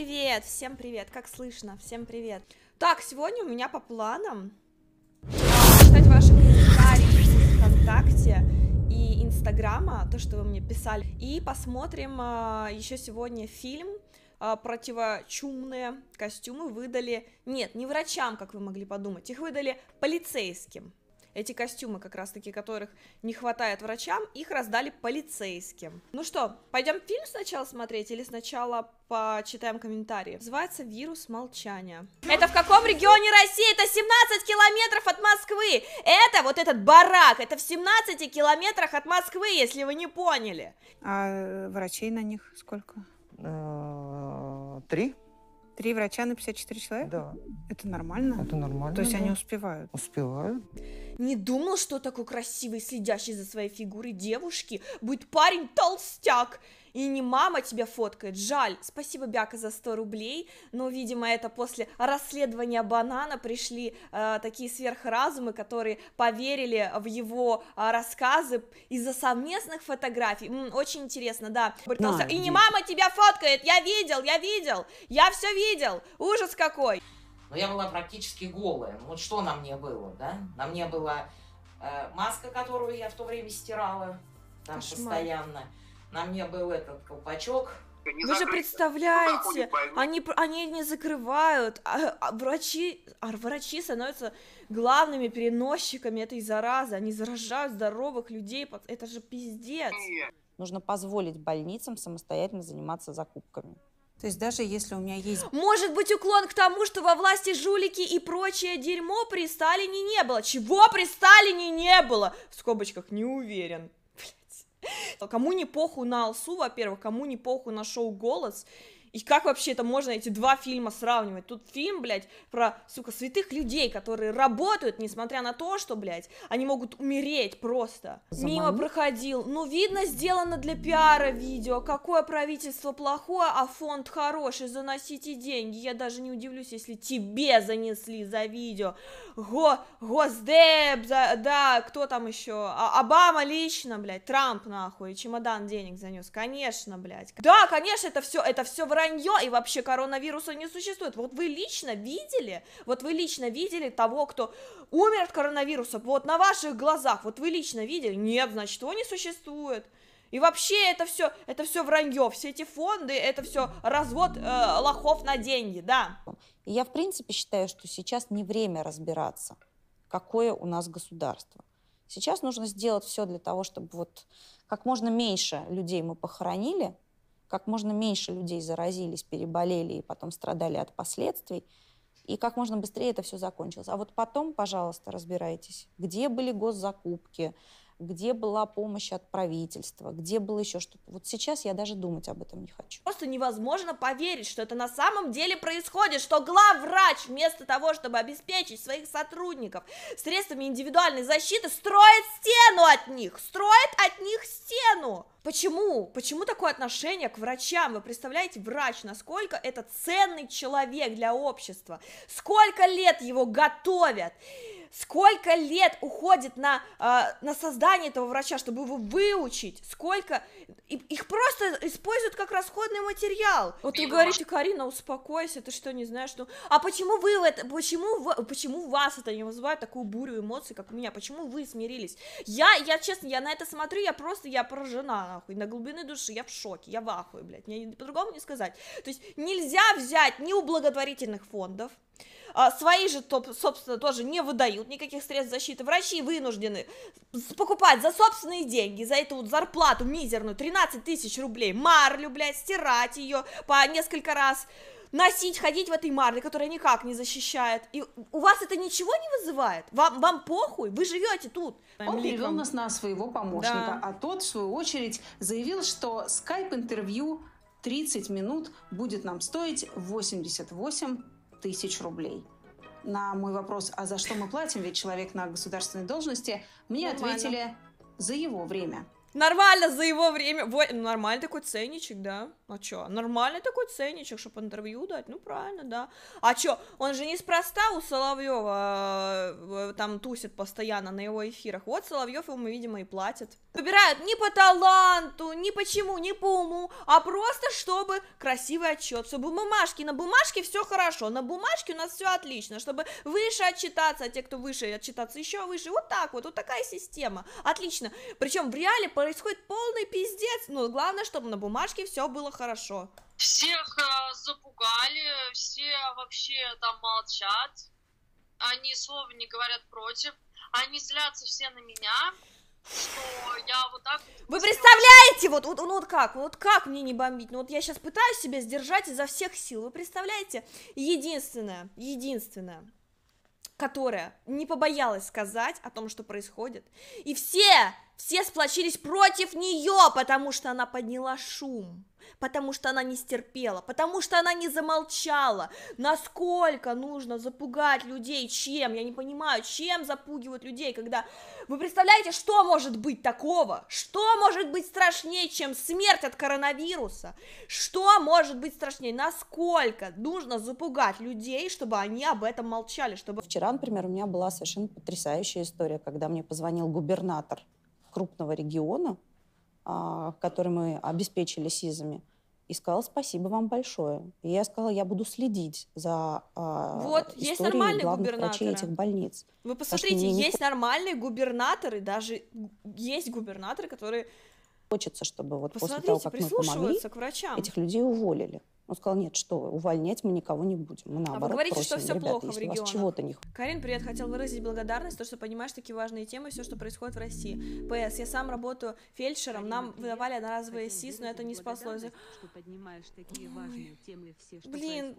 Привет, всем привет, как слышно, всем привет. Так, сегодня у меня по планам читать ваши комментарии из ВКонтакте и Инстаграма, то, что вы мне писали. И посмотрим еще сегодня фильм «Противочумные костюмы» выдали... Нет, не врачам, как вы могли подумать, их выдали полицейским. Эти костюмы, как раз таки, которых не хватает врачам, их раздали полицейским. Ну что, пойдем фильм сначала смотреть или сначала почитаем комментарии? Называется «Вирус молчания». Это в каком регионе России? Это 17 километров от Москвы! Это вот этот барак, это в 17 километрах от Москвы, если вы не поняли. А врачей на них сколько? 3. 3 врача на 54 человека? Да. Это нормально? Это нормально. То есть да. Они успевают? Успевают. Не думал, что такой красивой, следящей за своей фигурой девушки будет парень-толстяк. И не мама тебя фоткает. Жаль. Спасибо, Бяка, за 100 рублей. Но, видимо, это после расследования банана пришли такие сверхразумы, которые поверили в его рассказы из-за совместных фотографий. Очень интересно, да. Да. И не мама тебя фоткает. Я видел. Я все видел. Ужас какой. Но я была практически голая. Вот что на мне было, да? На мне была маска, которую я в то время стирала там постоянно. На мне был этот колпачок. Вы же представляете, они не закрывают, а врачи становятся главными переносчиками этой заразы, они заражают здоровых людей, это же пиздец. Нужно позволить больницам самостоятельно заниматься закупками. То есть даже если у меня есть... Может быть уклон к тому, что во власти жулики и прочее дерьмо при Сталине не было. Чего при Сталине не было? В скобочках не уверен. Кому не похуй на Алсу, во-первых, кому не похуй на шоу «Голос», и как вообще это можно эти два фильма сравнивать? Тут фильм, блядь, про, сука, святых людей, которые работают, несмотря на то, что, блядь, они могут умереть просто. Мимо проходил. Ну, видно, сделано для пиара видео. Какое правительство плохое, а фонд хороший, заносите деньги. Я даже не удивлюсь, если тебе занесли за видео. Госдеп, да, кто там еще? Обама лично, блядь, Трамп, нахуй, чемодан денег занес. Конечно, блядь. Да, конечно, это все вранье, и вообще коронавируса не существует. Вот вы лично видели того, кто умер от коронавируса, вот на ваших глазах, вот вы лично видели? Нет, значит, его не существует. И вообще это все вранье, все эти фонды, это все развод лохов на деньги, да. Я, в принципе, считаю, что сейчас не время разбираться, какое у нас государство. Сейчас нужно сделать все для того, чтобы вот как можно меньше людей мы похоронили, как можно меньше людей заразились, переболели и потом страдали от последствий, и как можно быстрее это все закончилось. А вот потом, пожалуйста, разбирайтесь, где были госзакупки, где была помощь от правительства, где было еще что-то. Вот сейчас я даже думать об этом не хочу. Просто невозможно поверить, что это на самом деле происходит, что главврач вместо того, чтобы обеспечить своих сотрудников средствами индивидуальной защиты, строит стену от них, стену. Почему? Почему такое отношение к врачам? Вы представляете, врач, насколько это ценный человек для общества? Сколько лет его готовят? Сколько лет уходит на создание этого врача, чтобы его выучить? Сколько? Их просто используют как расходный материал. Вот вы говорите, Карина, успокойся, ты что, не знаешь, что... А почему вы это... Почему вас это не вызывает такую бурю эмоций, как у меня? Почему вы смирились? Я честно, я на это смотрю, я поражена, нахуй, на глубины души, я в шоке, я в ахуе, блядь, мне по-другому не сказать. То есть нельзя взять ни у благотворительных фондов, свои же, собственно, тоже не выдают никаких средств защиты. Врачи вынуждены покупать за собственные деньги, за эту вот зарплату мизерную, 13 тысяч рублей, марлю, блядь, стирать ее по несколько раз, носить, ходить в этой марле, которая никак не защищает. И у вас это ничего не вызывает? Вам похуй? Вы живете тут. Он перевел нас на своего помощника, да. А тот, в свою очередь, заявил, что скайп-интервью 30 минут будет нам стоить 88 тысяч рублей. На мой вопрос, а за что мы платим, ведь человек на государственной должности, мне ответили: за его время. Нормально за его время. Нормальный такой ценничек, да? А чё? Нормальный такой ценничек, чтобы интервью дать. Ну, правильно, да. А чё? Он же неспроста у Соловьева там тусит постоянно на его эфирах. Вот Соловьев ему, видимо, и платит. Выбирают не по таланту, ни почему, ни по уму, а просто чтобы красивый отчет. Чтобы бумажки. На бумажке все хорошо. На бумажке у нас все отлично. Чтобы выше отчитаться, а те, кто выше, отчитаться еще выше. Вот так вот. Вот такая система. Отлично. Причем в реале происходит полный пиздец, но главное, чтобы на бумажке все было хорошо. Всех запугали, все вообще там молчат, они слова не говорят против, они злятся все на меня, что я вот так... Вы представляете, вот как мне не бомбить, ну вот я сейчас пытаюсь себя сдержать изо всех сил, вы представляете, единственное, которая не побоялась сказать о том, что происходит, и все сплочились против нее, потому что она подняла шум, потому что она не стерпела, потому что она не замолчала. Насколько нужно запугать людей, чем? Я не понимаю, чем запугивают людей, когда... Вы представляете, что может быть такого? Что может быть страшнее, чем смерть от коронавируса? Что может быть страшнее? Насколько нужно запугать людей, чтобы они об этом молчали? Чтобы... Вчера, например, у меня была совершенно потрясающая история, когда мне позвонил губернатор крупного региона, который мы обеспечили СИЗами, и сказал: спасибо вам большое. И я сказала: я буду следить за историей главных врачей этих больниц. Вы посмотрите, есть нормальные губернаторы, даже есть губернаторы, которые... Хочется, чтобы вот после того, как мы помогли, этих людей уволили. Он сказал: нет, что вы, увольнять мы никого не будем. Мы наоборот, вы говорите, просим, что все ребята, плохо в регионах. Чего-то не... Карин, привет, хотел выразить благодарность, то, что понимаешь такие важные темы, все, что происходит в России. ПС, я сам работаю фельдшером, нам выдавали одноразовые СИЗ, но это не спасло. Блин,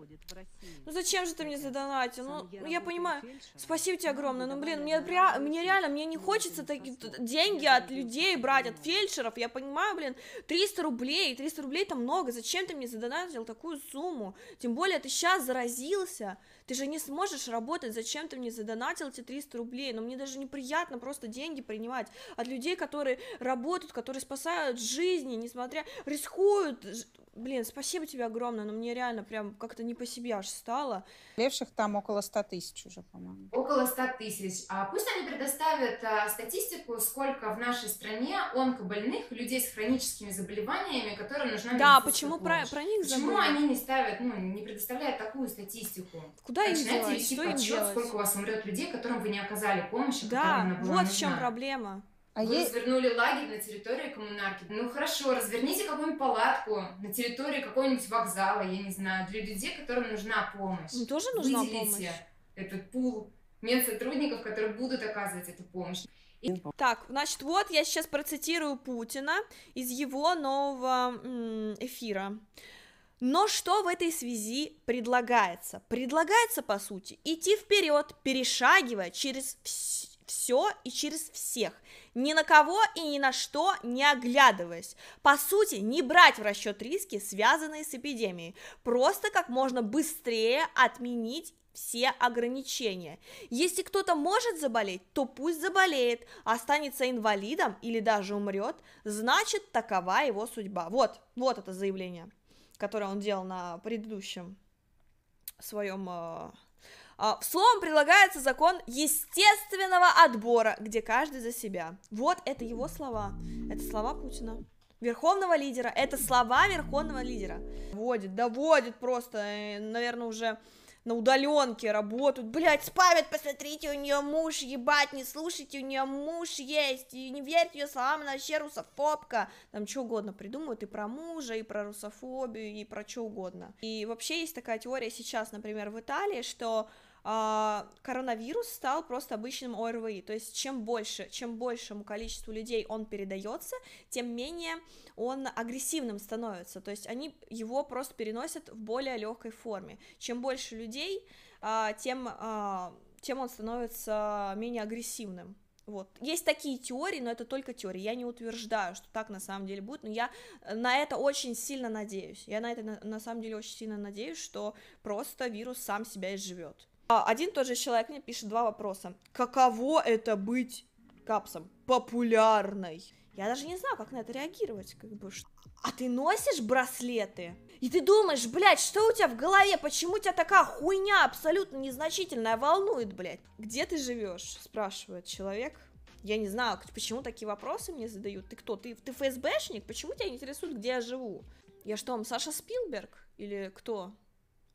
ну зачем же ты мне задонатил? Ну, я понимаю, спасибо тебе огромное, но, блин, мне реально не хочется такие деньги от людей брать, от фельдшеров, я понимаю, блин, 300 рублей это много, зачем ты мне задонатил такое? Такую сумму, тем более ты сейчас заразился, ты же не сможешь работать, зачем ты мне задонатил эти 300 рублей, но мне даже неприятно просто деньги принимать от людей, которые работают, которые спасают жизни, несмотря, рискуют, блин, спасибо тебе огромное, но мне реально прям как-то не по себе аж стало. Левших там около 100 тысяч уже, по-моему. Около 100 тысяч, а пусть они предоставят статистику, сколько в нашей стране онкобольных, людей с хроническими заболеваниями, которым нужна медицинская помощь. Да, почему про них забыли? Они не ставят, ну, не предоставляют такую статистику. Куда им делать? Что им делать? Сколько у вас умрет людей, которым вы не оказали помощи? Да, вот в чем проблема. Вы развернули лагерь на территории коммунарки. Ну хорошо, разверните какую-нибудь палатку на территории какого-нибудь вокзала, я не знаю, для людей, которым нужна помощь. Им тоже нужна помощь. Выделите этот пул медсотрудников, которые будут оказывать эту помощь. Так, значит, вот я сейчас процитирую Путина из его нового эфира. Но что в этой связи предлагается? Предлагается, по сути, идти вперед, перешагивая через все и через всех, ни на кого и ни на что не оглядываясь. По сути, не брать в расчет риски, связанные с эпидемией, просто как можно быстрее отменить все ограничения. Если кто-то может заболеть, то пусть заболеет, останется инвалидом или даже умрет, значит, такова его судьба. Вот это заявление, которое он делал на предыдущем своем... Словом, предлагается закон естественного отбора, где каждый за себя. Вот это его слова. Это слова Путина, верховного лидера. Это слова верховного лидера. Доводит просто, наверное, уже на удаленке работают. Блять, спамят, посмотрите, у нее муж, ебать, не слушайте, у нее муж есть. И не верьте ее словам, она вообще русофобка. Там что угодно придумывают, и про мужа, и про русофобию, и про что угодно. И вообще есть такая теория сейчас, например, в Италии, что коронавирус стал просто обычным ОРВИ. То есть чем большему количеству людей он передается, тем менее он агрессивным становится. То есть они его просто переносят в более легкой форме. Чем больше людей, тем он становится менее агрессивным. Вот. Есть такие теории, но это только теории. Я не утверждаю, что так на самом деле будет, но я на это очень сильно надеюсь. Я на это на самом деле очень сильно надеюсь, что просто вирус сам себя изживет. Один тот же человек мне пишет два вопроса. Каково это быть капсом? Популярной. Я даже не знаю, как на это реагировать, как бы. А ты носишь браслеты? И ты думаешь, блядь, что у тебя в голове? Почему тебя такая хуйня абсолютно незначительная волнует, блядь? Где ты живешь? Спрашивает человек. Я не знаю, почему такие вопросы мне задают. Ты кто? Ты ФСБшник? Почему тебя интересует, где я живу? Я что, вам Саша Спилберг? Или кто?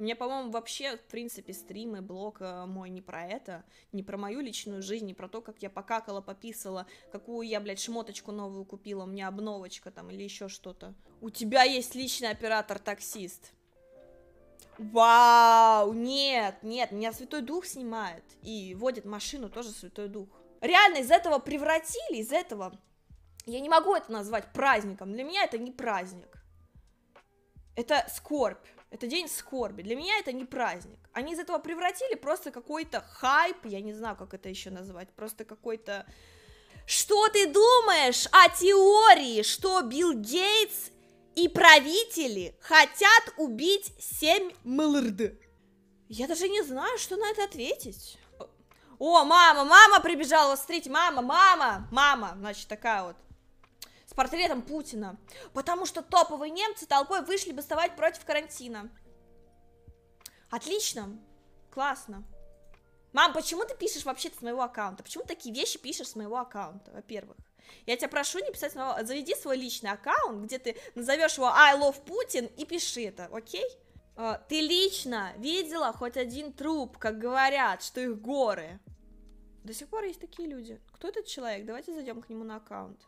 Мне, по-моему, вообще, в принципе, стримы, блог мой не про это, не про мою личную жизнь, не про то, как я покакала, пописала, какую я, блядь, шмоточку новую купила, у меня обновочка там или еще что-то. У тебя есть личный оператор-таксист. Вау, нет, нет, меня Святой Дух снимает и водит машину тоже Святой Дух. Реально из этого превратили, из этого, я не могу это назвать праздником, для меня это не праздник. Это скорбь. Это день скорби. Для меня это не праздник. Они из этого превратили просто какой-то хайп, я не знаю, как это еще назвать, просто какой-то... Что ты думаешь о теории, что Билл Гейтс и правители хотят убить 7 млрд? Я даже не знаю, что на это ответить. О, мама, мама прибежала встретить, мама, мама, мама, значит, такая вот. С портретом Путина. Потому что топовые немцы толпой вышли бастовать против карантина. Отлично. Классно. Мам, почему ты пишешь вообще-то с моего аккаунта? Почему такие вещи пишешь с моего аккаунта, во-первых? Я тебя прошу не писать с моего... Заведи свой личный аккаунт, где ты назовешь его I love Putin и пиши это, окей? Ты лично видела хоть один труп, как говорят, что их горы? До сих пор есть такие люди. Кто этот человек? Давайте зайдем к нему на аккаунт.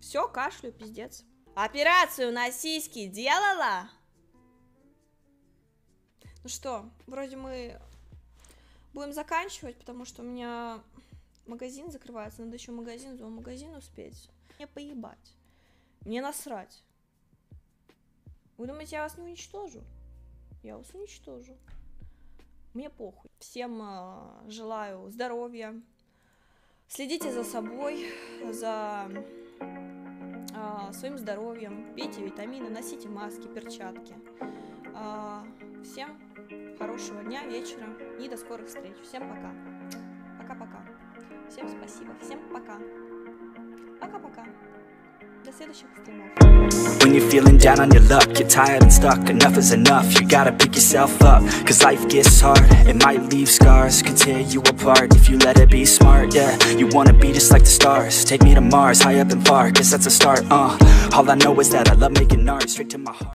Все, кашлю, пиздец. Операцию на сиськи делала? Ну что, вроде мы будем заканчивать, потому что у меня магазин закрывается. Надо еще магазин, зоомагазин успеть. Мне поебать. Мне насрать. Вы думаете, я вас не уничтожу? Я вас уничтожу. Мне похуй. Всем желаю здоровья. Следите за собой, за своим здоровьем, пейте витамины, носите маски, перчатки. Всем хорошего дня, вечера и до скорых встреч. Всем пока. Пока-пока. Всем спасибо. Всем пока. Пока-пока. До следующих стримов.